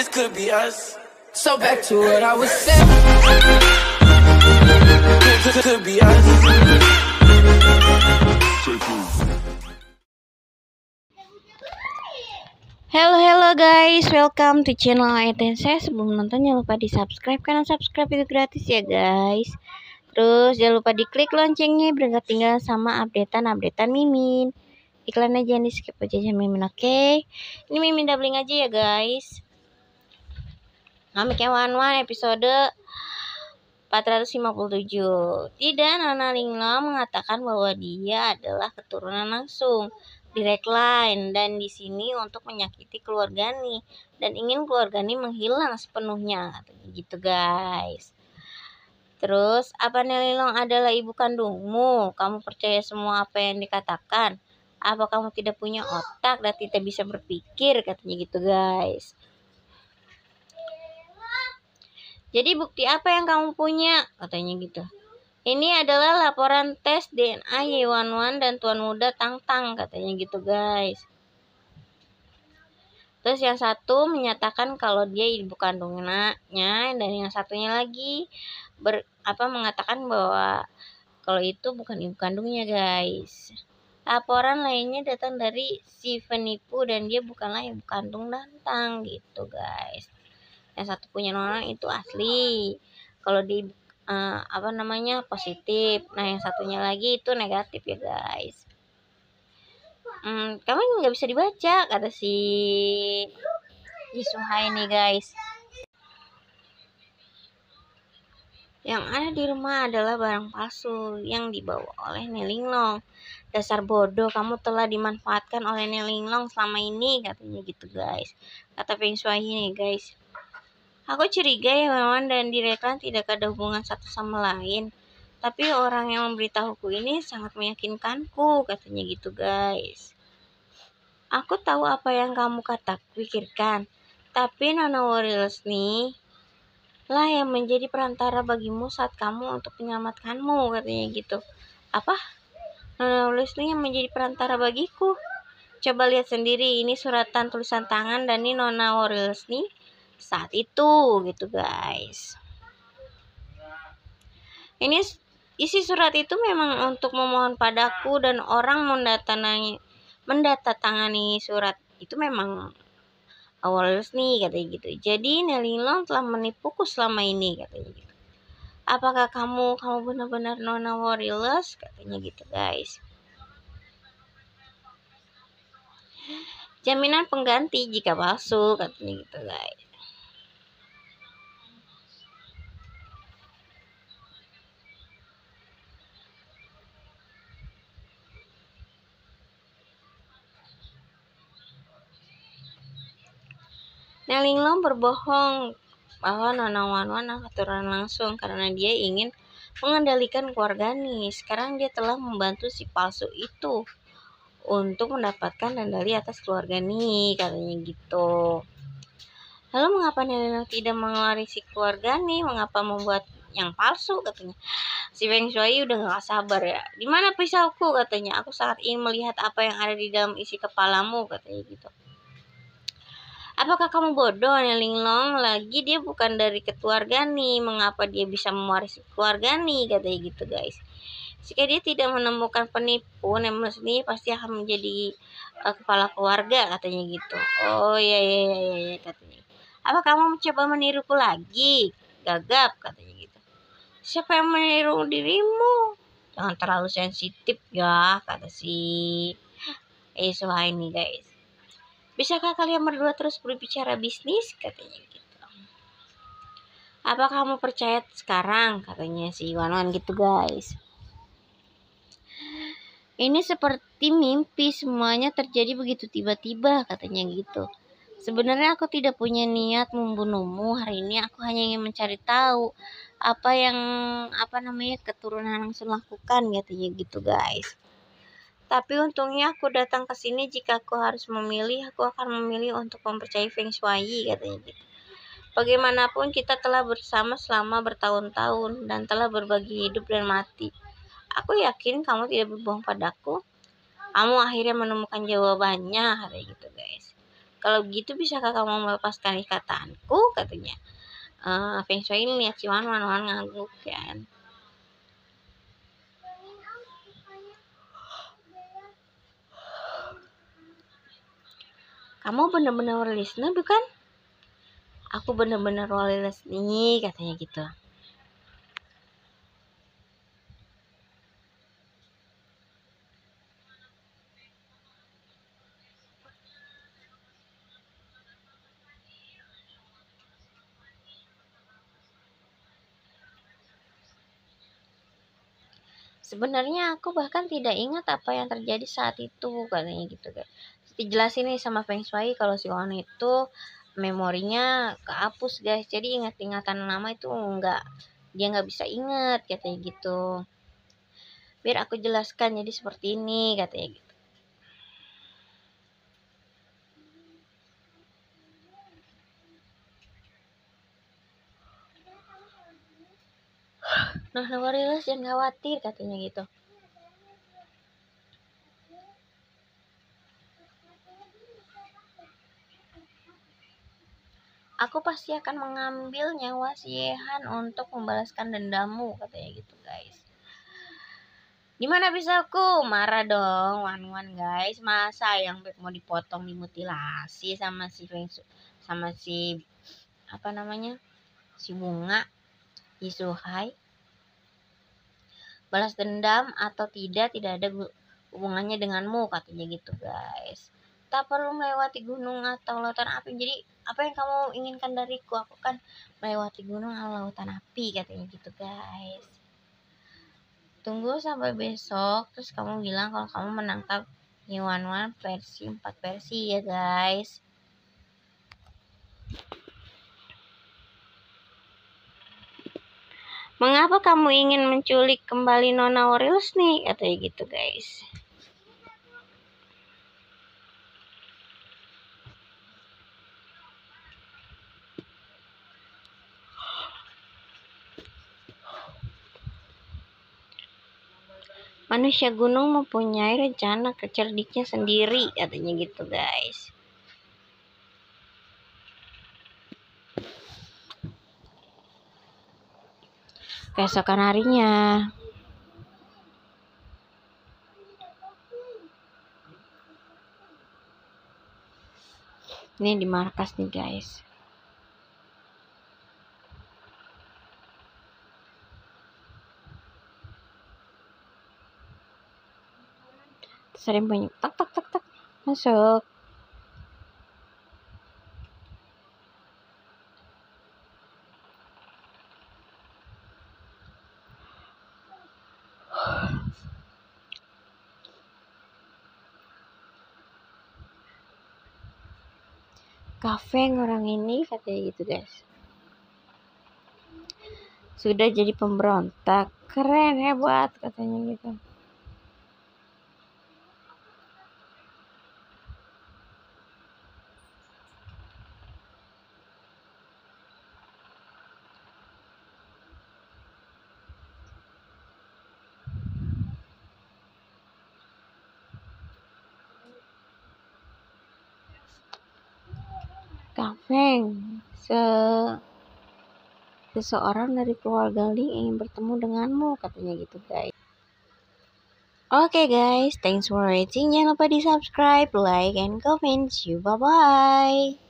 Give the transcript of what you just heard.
This could be us. So back to what I was saying. This could be us. Hello guys, welcome to channel ITC. Sebelum nonton jangan lupa di subscribe karena subscribe itu gratis ya guys. Terus jangan lupa diklik loncengnya biar gak tinggal sama updatean Mimin. Iklannya jangan di skip aja ya Mimin, oke? Ini Mimin doubling aja ya guys. Komiknya Wanwan episode 457. Tidak, Nana Linglong mengatakan bahwa dia adalah keturunan langsung, direklain dan di sini untuk menyakiti keluarga nih dan ingin keluarga nih menghilang sepenuhnya, gitu guys. Terus, apa Nana Linglong adalah ibu kandungmu? Kamu percaya semua apa yang dikatakan? Apa kamu tidak punya otak dan tidak bisa berpikir? Katanya gitu guys. Jadi bukti apa yang kamu punya? Katanya gitu. Ini adalah laporan tes DNA Yi Wanwan dan tuan muda Tang-Tang, katanya gitu guys. Terus yang satu menyatakan kalau dia ibu kandungnya, dan yang satunya lagi mengatakan bahwa kalau itu bukan ibu kandungnya guys. Laporan lainnya datang dari si penipu dan dia bukanlah ibu kandung Tang-Tang gitu guys. Yang satu punya Nona itu asli kalau di positif, nah yang satunya lagi itu negatif ya guys. Kamu nggak bisa dibaca, kata si Yi Suhai nih guys. Yang ada di rumah adalah barang palsu yang dibawa oleh Nie Linglong. Dasar bodoh, kamu telah dimanfaatkan oleh Nie Linglong selama ini, katanya gitu guys, kata Feng Shui nih guys. Aku curiga ya Wanwan dan direkan tidak ada hubungan satu sama lain. Tapi orang yang memberitahuku ini sangat meyakinkanku, katanya gitu guys. Aku tahu apa yang kamu pikirkan. Tapi Nona Aurelis nih lah yang menjadi perantara bagimu saat kamu untuk menyelamatkanmu, katanya gitu. Apa? Nona Aurelis nih yang menjadi perantara bagiku? Coba lihat sendiri, ini suratan tulisan tangan dan ini Nona Aurelis nih saat itu gitu guys. Ini isi surat itu memang untuk memohon padaku dan orang mendatangani surat itu memang awalnya nih, katanya gitu. Jadi Nie Linglong telah menipuku selama ini, katanya gitu. Apakah kamu benar-benar Nona Aurelis, katanya gitu guys. Jaminan pengganti jika palsu, katanya gitu guys. Nie Linglong berbohong bahwa Nona Wanwan keturunan langsung karena dia ingin mengendalikan keluarga nih. Sekarang dia telah membantu si palsu itu untuk mendapatkan kendali atas keluarga nih, katanya gitu. Lalu mengapa Nie Linglong tidak mewarisi keluarga nih? Mengapa membuat yang palsu, katanya. Si Feng Shui udah gak sabar ya. Di mana pisauku, katanya. Aku sangat ingin melihat apa yang ada di dalam isi kepalamu, katanya gitu. Apakah kamu bodoh, Nie Linglong? Lagi dia bukan dari keluarga nih. Mengapa dia bisa mewarisi keluarga nih? Katanya gitu guys. Jika dia tidak menemukan penipu, Nie Linglong ini pasti akan menjadi kepala keluarga, katanya gitu. Oh iya, katanya. Apa kamu mencoba meniruku lagi? Gagap, katanya gitu. Siapa yang meniru dirimu? Jangan terlalu sensitif ya, kata si Yi Suhai nih guys. Bisakah kalian berdua terus berbicara bisnis, katanya gitu. Apa kamu percaya sekarang, katanya si Wanwan gitu guys. Ini seperti mimpi, semuanya terjadi begitu tiba-tiba, katanya gitu. Sebenarnya aku tidak punya niat membunuhmu hari ini. Aku hanya ingin mencari tahu apa yang keturunan langsung lakukan, katanya gitu guys. Tapi untungnya aku datang ke sini. Jika aku harus memilih, aku akan memilih untuk mempercayai Feng Shui, katanya gitu. Bagaimanapun kita telah bersama selama bertahun-tahun dan telah berbagi hidup dan mati. Aku yakin kamu tidak berbohong padaku. Kamu akhirnya menemukan jawabannya, katanya gitu guys. Kalau begitu bisa kakak mau melepas kataanku, katanya. Feng Shui ini lihat si Wanwan ngangguk kan. Kamu bener-bener wali listener bukan? Aku bener-bener wali listener nih, katanya gitu. Sebenarnya aku bahkan tidak ingat apa yang terjadi saat itu, katanya gitu kan. Dijelasin nih sama Feng Shui kalau si Wan itu memorinya kehapus guys, jadi ingat-ingatan lama itu dia nggak bisa ingat, katanya gitu. Biar aku jelaskan jadi seperti ini, katanya gitu. Nah, Nona Aurelis jangan khawatir, katanya gitu. Aku pasti akan mengambil nyawa si Yehan untuk membalaskan dendamu, katanya gitu guys. Gimana bisa aku? Marah dong Wanwan guys. Masa yang mau dipotong, dimutilasi sama si Feng Shui, sama si apa namanya, si bunga, Yi Suhai. Balas dendam atau tidak ada hubungannya denganmu, katanya gitu guys. Tak perlu melewati gunung atau lautan api. Jadi apa yang kamu inginkan dariku? Aku kan melewati gunung atau lautan api, katanya gitu guys. Tunggu sampai besok, terus kamu bilang kalau kamu menangkap Wanwan versi 4 versi ya guys. Mengapa kamu ingin menculik kembali Nona Aurelis nih? Katanya gitu guys. Manusia gunung mempunyai rencana kecerdiknya sendiri, katanya gitu guys. Keesokan harinya ini di markas nih guys. Sering bunyi tak tak tak tak masuk. Kafe orang ini, katanya gitu guys, sudah jadi pemberontak, keren, hebat, katanya gitu. Feng, seseorang dari keluarga Ling ingin bertemu denganmu, katanya gitu guys. Oke guys, thanks for watching. Jangan lupa di subscribe, like, and comment. See you, bye bye.